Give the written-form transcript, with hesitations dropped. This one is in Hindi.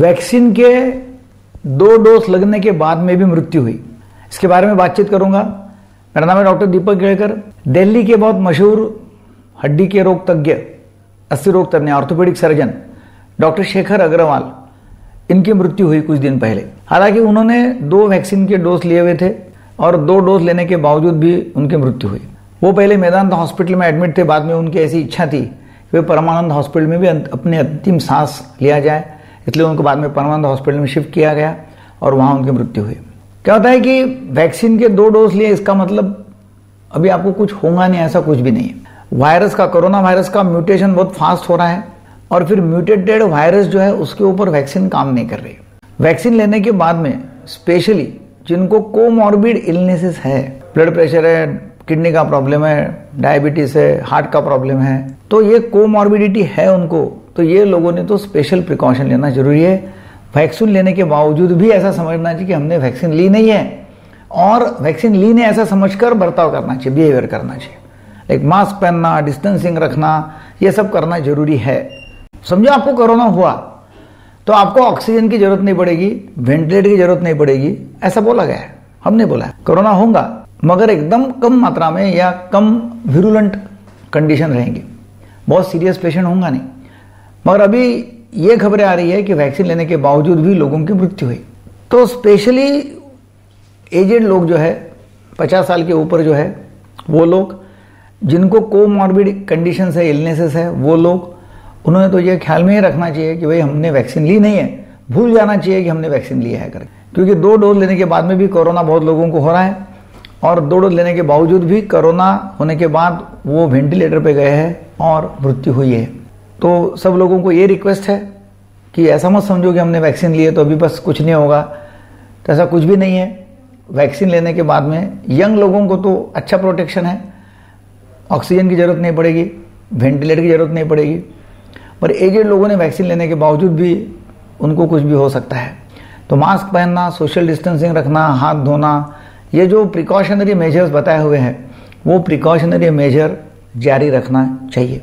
वैक्सीन के 2 डोज लगने के बाद में भी मृत्यु हुई। इसके बारे में बातचीत करूंगा। मेरा नाम है डॉक्टर दीपक केलकर, दिल्ली के बहुत मशहूर हड्डी के रोग तज्ञ, अस्थि रोग तज्ञ, orthopaedic surgeon doctor Shekhar Agarwal, इनकी मृत्यु हुई कुछ दिन पहले। हालांकि उन्होंने 2 वैक्सीन के डोज लिए हुए थे और 2 डोज लेने के बावजूद भी उनकी मृत्यु हुई। वो पहले मेदान्त हॉस्पिटल में एडमिट थे, बाद में उनकी ऐसी इच्छा थी कि वे परमानंद हॉस्पिटल में भी अपने अंतिम सांस लिया जाए, इसलिए उनको बाद में परमानंद हॉस्पिटल में शिफ्ट किया गया और वहाँ उनकी मृत्यु हुई। क्या होता है कि वैक्सीन के 2 डोज लिए, इसका मतलब अभी आपको कुछ होगा नहीं, ऐसा कुछ भी नहीं है। वायरस का, कोरोना वायरस का म्यूटेशन बहुत फास्ट हो रहा है और फिर म्यूटेटेड वायरस जो है उसके ऊपर वैक्सीन काम नहीं कर रही। वैक्सीन लेने के बाद में स्पेशली जिनको कोमॉर्बिड इलनेसेस है, ब्लड प्रेशर है, किडनी का प्रॉब्लम है, डायबिटीज है, हार्ट का प्रॉब्लम है, तो ये कोमॉर्बिडिटी है उनको, तो ये लोगों ने तो स्पेशल प्रिकॉशन लेना जरूरी है। वैक्सीन लेने के बावजूद भी ऐसा समझना चाहिए कि हमने वैक्सीन ली नहीं है, और वैक्सीन ली नहीं ऐसा समझकर बर्ताव करना चाहिए, बिहेवियर करना चाहिए, लाइक मास्क पहनना, डिस्टेंसिंग रखना, ये सब करना जरूरी है। समझो आपको कोरोना हुआ तो आपको ऑक्सीजन की जरूरत नहीं पड़ेगी, वेंटिलेटर की जरूरत नहीं पड़ेगी, ऐसा बोला गया है। हमने बोला है कोरोना होगा मगर एकदम कम मात्रा में या कम विरुलेंट कंडीशन रहेंगे, बहुत सीरियस पेशेंट होगा नहीं। मगर अभी ये खबरें आ रही है कि वैक्सीन लेने के बावजूद भी लोगों की मृत्यु हुई। तो स्पेशली एजेड लोग जो है, 50 साल के ऊपर जो है, वो लोग जिनको कोमॉर्बिड कंडीशंस है, इलनेसेस है, वो लोग, उन्होंने तो ये ख्याल में ही रखना चाहिए कि भाई हमने वैक्सीन ली नहीं है, भूल जाना चाहिए कि हमने वैक्सीन लिया है करके। क्योंकि 2 डोज लेने के बाद में भी कोरोना बहुत लोगों को हो रहा है, और 2 डोज लेने के बावजूद भी कोरोना होने के बाद वो वेंटिलेटर पे गए हैं और मृत्यु हुई है। तो सब लोगों को ये रिक्वेस्ट है कि ऐसा मत समझो कि हमने वैक्सीन ली है तो अभी बस कुछ नहीं होगा, तो ऐसा कुछ भी नहीं है। वैक्सीन लेने के बाद में यंग लोगों को तो अच्छा प्रोटेक्शन है, ऑक्सीजन की ज़रूरत नहीं पड़ेगी, वेंटिलेटर की ज़रूरत नहीं पड़ेगी, पर एजेड लोगों ने वैक्सीन लेने के बावजूद भी उनको कुछ भी हो सकता है। तो मास्क पहनना, सोशल डिस्टेंसिंग रखना, हाथ धोना, ये जो प्रिकॉशनरी मेजर्स बताए हुए हैं वो प्रिकॉशनरी मेजर जारी रखना चाहिए।